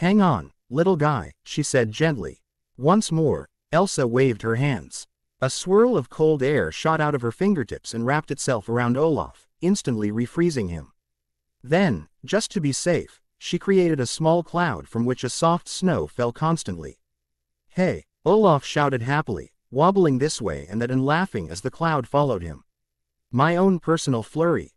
"Hang on, little guy," she said gently. Once more, Elsa waved her hands. A swirl of cold air shot out of her fingertips and wrapped itself around Olaf, instantly refreezing him. Then, just to be safe, she created a small cloud from which a soft snow fell constantly. "Hey," Olaf shouted happily, wobbling this way and that and laughing as the cloud followed him. "My own personal flurry,"